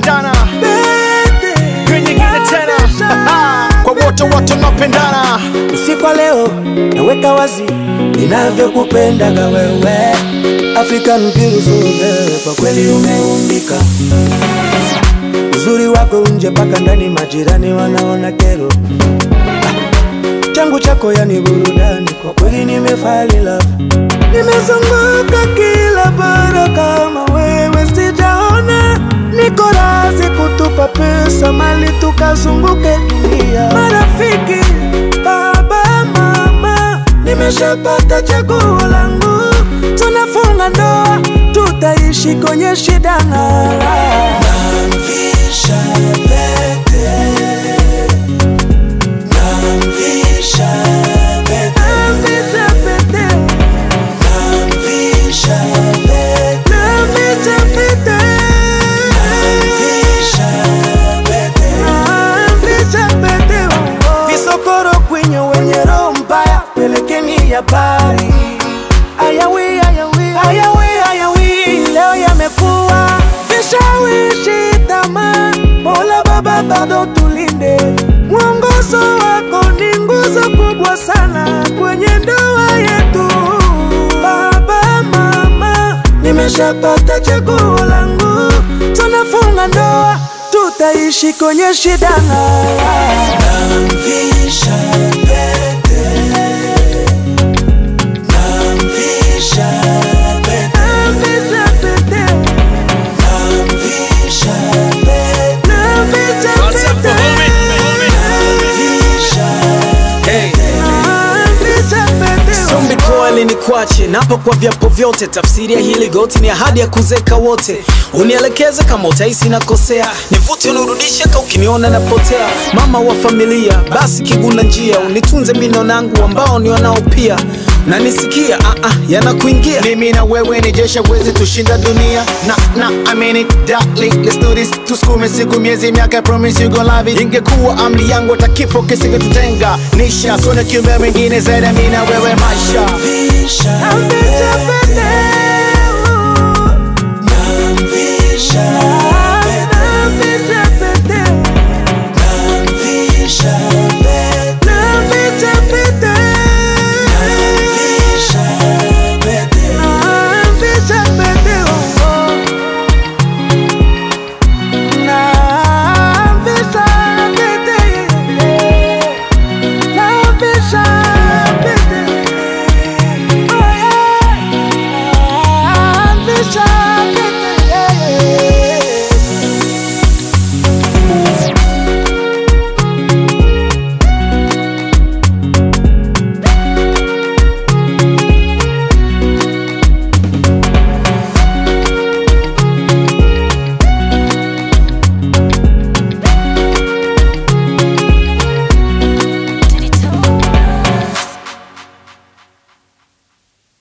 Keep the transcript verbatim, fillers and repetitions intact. tunapendana, hiyo nyingine tena kwa wote tunapendana. Usiku leo naweka wazi ninavyokupenda wewe, African beautiful girl, kwa kweli umeumbika. Uzuri wako unje paka ndani, majirani wanaona kero. Changu chako yani burudani, kwa kweli nimefall in love. Nimezunguka kila bara kama wewe sijaona, niko razi kutupa pesa mali tukazunguke dunia. Marafiki, baba, mama, nimeshapata chaguo langu, tunafunga ndoa, tutaishi kwenye shida na bari ayawi ayawi ayawi ayawi, leo yamekuwa vishawishi tamaa. Mola baba bado tulinde, mwongozo wako ni nguzo kubwa sana kwenye ndoa yetu. Baba mama, nimeshapata chaguo langu, tunafunga ndoa, tutaishi kwenye shida na kwache napo kwa vyapo vyote. Tafsiri ya hili goti ni ahadi ya kuzeka wote. Unielekeze kama utaisi na kosea, nivute unurudishe ka ukiniona na potea. Mama wa familia, basi kiguna njia, unitunze mino nangu ambao ni wanao pia. Na nisikia, ah ah, yana kuingia. Mimi na wewe ni jesha wezi tushinda dunia. Na, na, I mean it, darling, let's do this. Tuskume siku miezi miaka, I promise you gon' love it. Ingekuwa amri yangu takifo kisinge tutenga. Nisha, sona kiumbe mwingine zaida mina wewe maisha. I'm the champion.